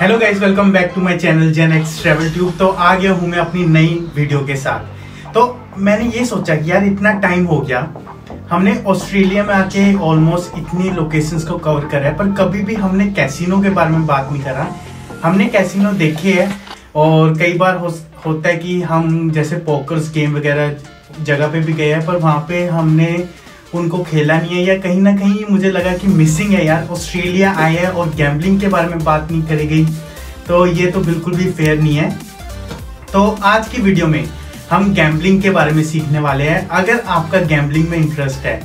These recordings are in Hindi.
Hello guys, welcome back to my channel Gen X travel tube. तो आ गया हूँ मैं अपनी नई वीडियो के साथ। तो मैंने ये सोचा कि यार इतना टाइम हो गया, हमने ऑस्ट्रेलिया में आके ऑलमोस्ट इतनी लोकेशंस को कवर करा है, पर कभी भी हमने कैसीनो के बारे में बात नहीं करा। हमने कैसीनो देखे है और कई बार होता है कि हम जैसे पोकर्स गेम वगैरह जगह पे भी गए हैं, पर वहाँ पे हमने उनको खेला नहीं है, या कहीं ना कहीं मुझे लगा कि मिसिंग है यार। ऑस्ट्रेलिया आए हैं और गैम्बलिंग के बारे में बात नहीं करी गई, तो ये तो बिल्कुल भी फेयर नहीं है। तो आज की वीडियो में हम गैम्बलिंग के बारे में सीखने वाले हैं। अगर आपका गैम्बलिंग में इंटरेस्ट है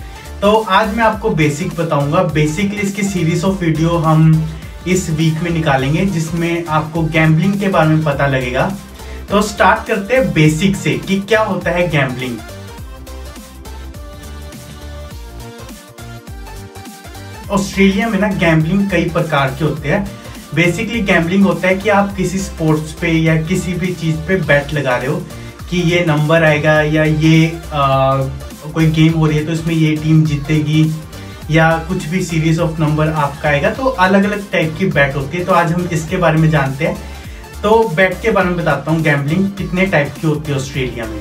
तो आज मैं आपको बेसिक बताऊंगा। बेसिकली इसकी सीरीज ऑफ वीडियो हम इस वीक में निकालेंगे, जिसमें आपको गैम्बलिंग के बारे में पता लगेगा। तो स्टार्ट करते हैं बेसिक से कि क्या होता है गैम्बलिंग। ऑस्ट्रेलिया में ना गैम्बलिंग कई प्रकार के होते हैं। बेसिकली गैम्बलिंग होता है कि आप किसी स्पोर्ट्स पे या किसी भी चीज पे बैट लगा रहे हो कि ये नंबर आएगा, या ये कोई गेम हो रही है तो इसमें ये टीम जीतेगी, या कुछ भी सीरीज ऑफ नंबर आपका आएगा। तो अलग अलग टाइप की बैट होती है, तो आज हम इसके बारे में जानते हैं। तो बैट के बारे में बताता हूँ, गैम्बलिंग कितने टाइप की होती है ऑस्ट्रेलिया में।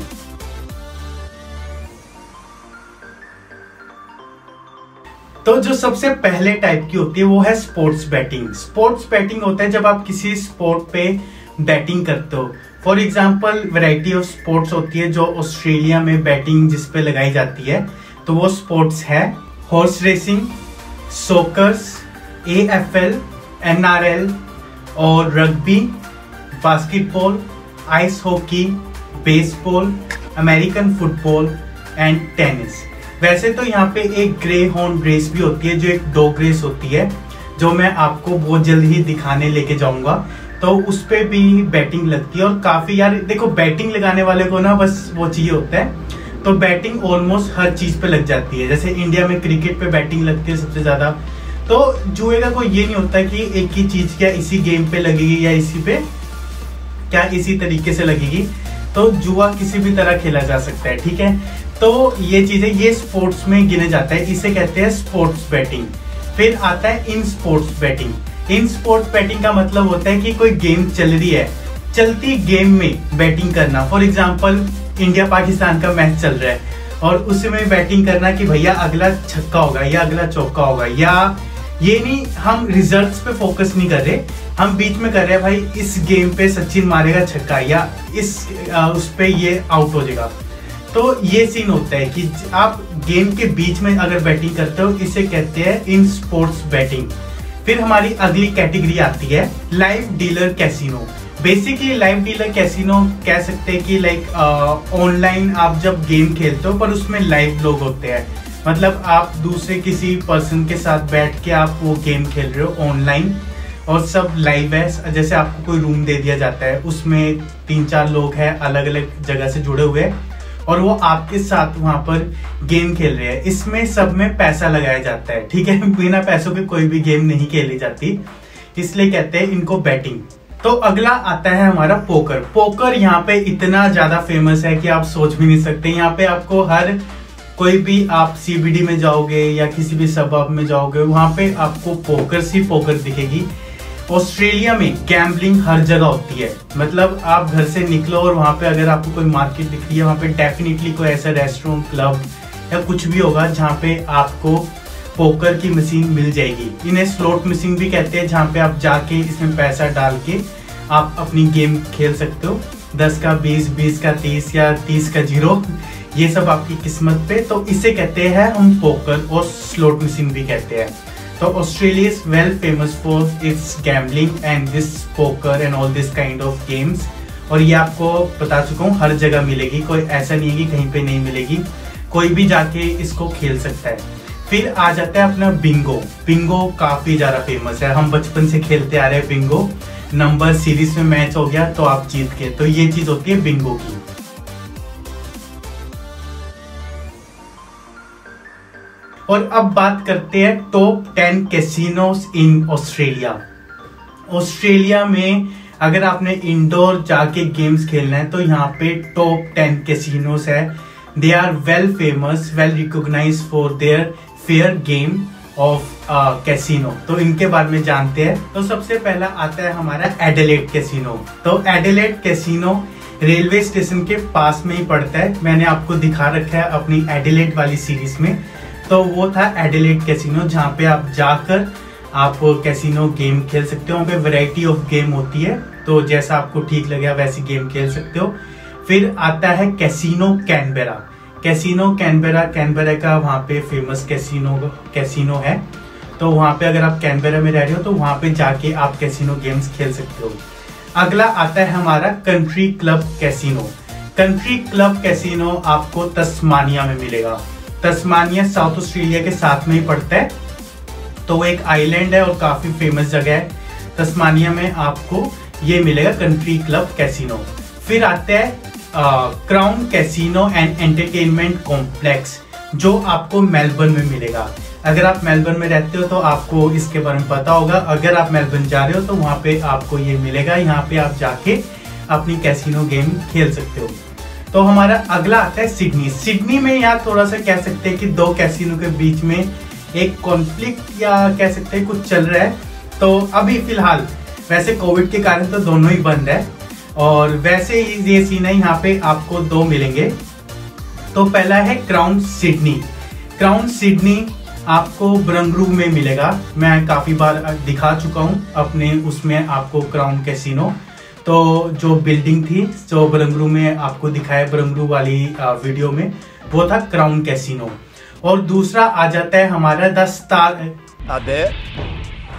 तो जो सबसे पहले टाइप की होती है वो है स्पोर्ट्स बैटिंग। स्पोर्ट्स बैटिंग होता है जब आप किसी स्पोर्ट पे बैटिंग करते हो। For example variety of sports होती है जो ऑस्ट्रेलिया में बैटिंग जिस पे लगाई जाती है, तो वो स्पोर्ट्स है horse racing, soccers, AFL, NRL और rugby, basketball, ice hockey, baseball, American football and tennis. वैसे तो यहाँ पे एक ग्रे हॉर्न रेस भी होती है जो एक डॉग रेस होती है, जो मैं आपको बहुत जल्द ही दिखाने लेके जाऊंगा। तो उस पर भी बैटिंग लगती है और काफ़ी यार देखो बैटिंग लगाने वाले को ना बस वो चाहिए होता है। तो बैटिंग ऑलमोस्ट हर चीज़ पे लग जाती है, जैसे इंडिया में क्रिकेट पे बैटिंग लगती है सबसे ज़्यादा। तो जुए का कोई ये नहीं होता कि एक ही चीज़ क्या इसी गेम पे लगेगी या इसी पे क्या इसी तरीके से लगेगी। तो जुआ किसी भी तरह खेला जा सकता है, ठीक है। तो ये चीज़ें ये स्पोर्ट्स में गिने जाता है, इसे कहते हैं स्पोर्ट्स बैटिंग। फिर आता है in sports batting. In sport batting का मतलब होता है कि कोई गेम चल रही है, चलती गेम में बैटिंग करना। फॉर एग्जांपल इंडिया पाकिस्तान का मैच चल रहा है और उसमें बैटिंग करना कि भैया अगला छक्का होगा या अगला चौका होगा, या ये नहीं, हम रिजल्ट्स पे फोकस नहीं कर रहे, हम बीच में कर रहे हैं भाई इस गेम पे सचिन मारेगा छक्का या इस उस पर ये आउट हो जाएगा। तो ये सीन होता है कि आप गेम के बीच में अगर बैटिंग करते हो, इसे कहते हैं इन स्पोर्ट्स बैटिंग। फिर हमारी अगली कैटेगरी आती है live dealer casino. Basically live dealer casino कह सकते हैं कि लाइक ऑनलाइन आप जब गेम खेलते हो पर उसमें लाइव लोग होते हैं, मतलब आप दूसरे किसी पर्सन के साथ बैठ के आप वो गेम खेल रहे हो ऑनलाइन और सब लाइव है। जैसे आपको कोई रूम दे दिया जाता है, उसमें 3-4 लोग हैं अलग अलग जगह से जुड़े हुए और वो आपके साथ वहाँ पर गेम खेल रहे हैं। इसमें सब में पैसा लगाया जाता है, ठीक है, बिना पैसों के कोई भी गेम नहीं खेली जाती, इसलिए कहते हैं इनको बैटिंग। तो अगला आता है हमारा पोकर। पोकर यहाँ पे इतना ज़्यादा फेमस है कि आप सोच भी नहीं सकते। यहाँ पे आपको हर कोई भी आप CBD में जाओगे या किसी भी सबअप में जाओगे, वहाँ पे आपको पोकर्स ही पोकर दिखेगी। ऑस्ट्रेलिया में गैम्बलिंग हर जगह होती है, मतलब आप घर से निकलो और वहाँ पे अगर आपको कोई मार्केट दिख रही है, वहाँ पे डेफिनेटली कोई ऐसा रेस्टोरेंट, क्लब या कुछ भी होगा जहाँ पे आपको पोकर की मशीन मिल जाएगी। इन्हें स्लॉट मशीन भी कहते हैं, जहाँ पे आप जाके इसमें पैसा डाल के आप अपनी गेम खेल सकते हो। 10 का 20, 20 का 30 या 30 का 0, ये सब आपकी किस्मत पे। तो इसे कहते हैं हम पोकर और स्लॉट मशीन भी कहते हैं। So Australia is well famous for its gambling and this poker and all this kind of games. और ये आपको बता चुका हूँ हर जगह मिलेगी, कोई ऐसा नहीं है कि कहीं पे नहीं मिलेगी, कोई भी जाके इसको खेल सकता है। फिर आ जाता है अपना बिंगो। बिंगो काफ़ी ज़्यादा फेमस है, हम बचपन से खेलते आ रहे हैं बिंगो। नंबर सीरीज में मैच हो गया तो आप जीत गए, तो ये चीज़ होती है बिंगो की। और अब बात करते हैं top 10 casinos in Australia. Australia में अगर आपने इंडोर जाके गेम्स खेलना है तो यहाँ पे टॉप 10 कैसीनोस है। They are well famous, well recognise for their fair game of casino, तो इनके बारे में जानते हैं। तो सबसे पहला आता है हमारा एडिलेड कैसीनो। तो एडिलेड कैसीनो रेलवे स्टेशन के पास में ही पड़ता है, मैंने आपको दिखा रखा है अपनी एडिलेड वाली सीरीज में। तो वो था एडिलेड कैसीनो, जहाँ पे आप जाकर आप कैसीनो गेम खेल सकते हो। वहाँ पे वैरायटी ऑफ गेम होती है, तो जैसा आपको ठीक लगे वैसे गेम खेल सकते हो। फिर आता है casino Canberra. Casino Canberra, Canberra का वहाँ पे फेमस कैसीनो है। तो वहाँ पे अगर आप कैनबेरा में रह रहे हो तो वहाँ पे जाके आप कैसीनो गेम्स खेल सकते हो। अगला आता है हमारा country club casino. Country club casino आपको तस्मानिया में मिलेगा। तस्मानिया साउथ ऑस्ट्रेलिया के साथ में ही पड़ता है, तो वो एक आइलैंड है और काफ़ी फेमस जगह है। तस्मानिया में आपको ये मिलेगा कंट्री क्लब कैसीनो। फिर आते हैं Crown casino and entertainment complex, जो आपको मेलबर्न में मिलेगा। अगर आप मेलबर्न में रहते हो तो आपको इसके बारे में पता होगा। अगर आप मेलबर्न जा रहे हो तो वहाँ पे आपको ये मिलेगा, यहाँ पे आप जाके अपनी कैसीनो गेम खेल सकते हो। तो हमारा अगला आता है सिडनी। सिडनी में यहाँ थोड़ा सा कह सकते हैं कि दो कैसीनो के बीच में एक कॉन्फ्लिक्ट या कह सकते हैं कुछ चल रहा है। तो अभी फिलहाल वैसे कोविड के कारण तो दोनों ही बंद है, और वैसे ही ये सीन है, यहाँ पे आपको दो मिलेंगे। तो पहला है क्राउन सिडनी। क्राउन सिडनी आपको ब्रंगरू में मिलेगा, मैं काफ़ी बार दिखा चुका हूँ अपने उसमें आपको क्राउन कैसीनो। तो जो बिल्डिंग थी जो ब्रंगरू में आपको दिखाया ब्रंगरू वाली वीडियो में, वो था क्राउन कैसीनो। और दूसरा आ जाता है हमारा द स्टार। अबे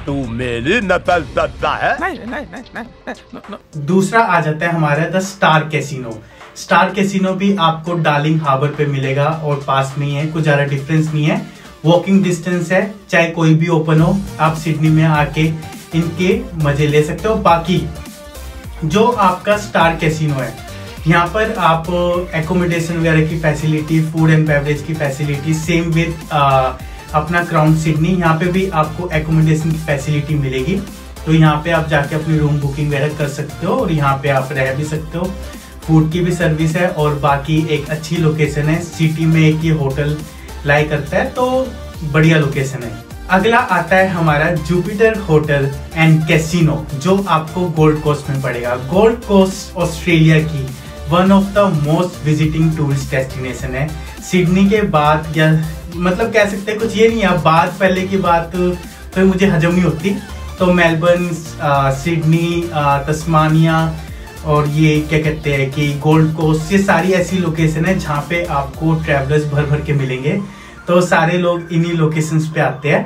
तू मेरी नकल करता है? नहीं, नहीं, नहीं, नहीं, नहीं। दूसरा आ जाता है हमारा the star casino. Star casino भी आपको डार्लिंग हार्बर पे मिलेगा और पास में ही है, कुछ ज़्यादा डिफरेंस नहीं है, वॉकिंग डिस्टेंस है। चाहे कोई भी ओपन हो, आप सिडनी में आके इनके मजे ले सकते हो। बाकी जो आपका स्टार कैसीनो है, यहाँ पर आप एकोमोडेशन वगैरह की फैसिलिटी, फूड एंड बेवरेज की फैसिलिटी, सेम विथ अपना क्राउन सिडनी, यहाँ पे भी आपको एकोमोडेशन की फैसिलिटी मिलेगी। तो यहाँ पे आप जाके अपनी रूम बुकिंग वगैरह कर सकते हो और यहाँ पे आप रह भी सकते हो। फूड की भी सर्विस है और बाकी एक अच्छी लोकेशन है, सिटी में एक ये होटल लाई करता है, तो बढ़िया लोकेशन है। अगला आता है हमारा जुपिटर होटल एंड कैसीनो, जो आपको गोल्ड कोस्ट में पड़ेगा। गोल्ड कोस्ट ऑस्ट्रेलिया की one of the most visiting tourist destination है। सिडनी के बाद, या मतलब कह सकते हैं कुछ ये नहीं है, बात पहले की बात फिर मुझे हजम नहीं होती। तो मेलबर्न, सिडनी, तस्मानिया और ये क्या कहते हैं कि गोल्ड कोस्ट, ये सारी ऐसी लोकेशन है जहाँ पे आपको ट्रैवलर्स भर भर के मिलेंगे। तो सारे लोग इन्हीं लोकेशंस पे आते हैं।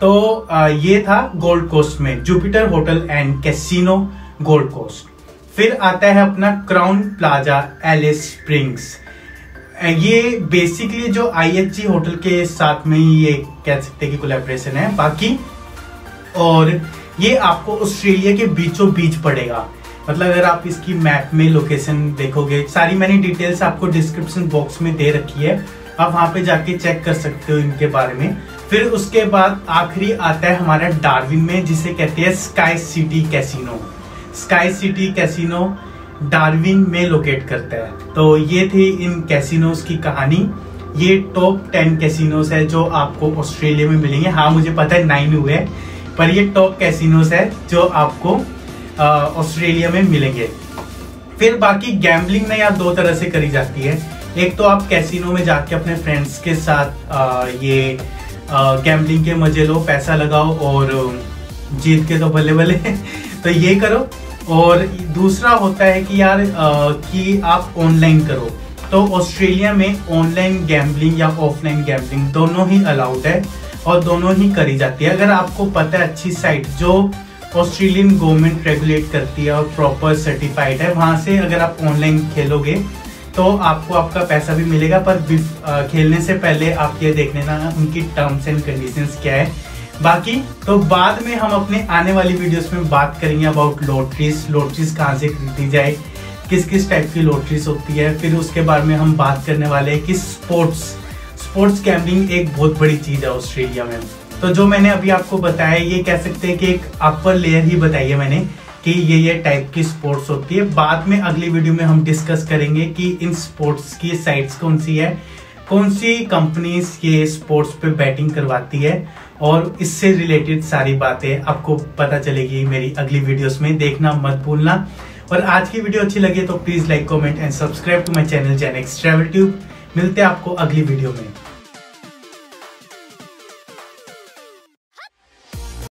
तो ये था गोल्ड कोस्ट में Jupiter hotel and casino Gold Coast. फिर आता है अपना क्राउन प्लाजा एलिस स्प्रिंग्स। ये बेसिकली जो IHG होटल के साथ में ये कह सकते हैं कि कोलैबोरेशन है बाकी, और ये आपको ऑस्ट्रेलिया के बीचों बीच पड़ेगा। मतलब अगर आप इसकी मैप में लोकेशन देखोगे, सारी मैंने डिटेल्स आपको डिस्क्रिप्शन बॉक्स में दे रखी है, आप वहाँ पे जाके चेक कर सकते हो इनके बारे में। फिर उसके बाद आखिरी आता है हमारा डार्विन में, जिसे कहते हैं Sky City casino. Sky City casino Darwin में लोकेट करता है। तो ये थी इन कैसीनोज की कहानी। ये टॉप 10 कैसीनोज है जो आपको ऑस्ट्रेलिया में मिलेंगे। हाँ, मुझे पता है 9 हुए हैं, पर ये टॉप कैसीनोज है जो आपको ऑस्ट्रेलिया में मिलेंगे। फिर बाकी गैम्बलिंग ना यहाँ 2 तरह से करी जाती है। एक तो आप कैसीनो में जाके अपने फ्रेंड्स के साथ ये गैम्बलिंग के मजे लो, पैसा लगाओ और जीत के तो बल्ले बल्ले तो ये करो। और दूसरा होता है कि यार कि आप ऑनलाइन करो। तो ऑस्ट्रेलिया में ऑनलाइन गैम्बलिंग या ऑफलाइन गैम्बलिंग दोनों ही अलाउड है और दोनों ही करी जाती है। अगर आपको पता है अच्छी साइट जो ऑस्ट्रेलियन गवर्नमेंट रेगुलेट करती है और प्रॉपर सर्टिफाइड है, वहाँ से अगर आप ऑनलाइन खेलोगे तो आपको आपका पैसा भी मिलेगा। पर खेलने से पहले आप ये देख लेना उनकी टर्म्स एंड कंडीशंस क्या है। बाकी तो बाद में हम अपने आने वाली वीडियोस में बात करेंगे अबाउट लॉटरीज कहाँ से खरीदी जाए, किस किस टाइप की लॉटरीज होती है। फिर उसके बारे में हम बात करने वाले हैं कि स्पोर्ट्स गैम्बलिंग एक बहुत बड़ी चीज़ है ऑस्ट्रेलिया में। तो जो मैंने अभी आपको बताया, ये कह सकते हैं कि एक अपर लेयर ही बताई है मैंने कि ये टाइप की स्पोर्ट्स होती है। बाद में अगली वीडियो में हम डिस्कस करेंगे कि इन स्पोर्ट्स की साइट्स कौन सी है, कौन सी कंपनीज ये स्पोर्ट्स पे बैटिंग करवाती है और इससे रिलेटेड सारी बातें आपको पता चलेगी मेरी अगली वीडियोस में, देखना मत भूलना। और आज की वीडियो अच्छी लगी तो please like, comment and subscribe to my channel Gen X travel tube. मिलते हैं आपको अगली वीडियो में।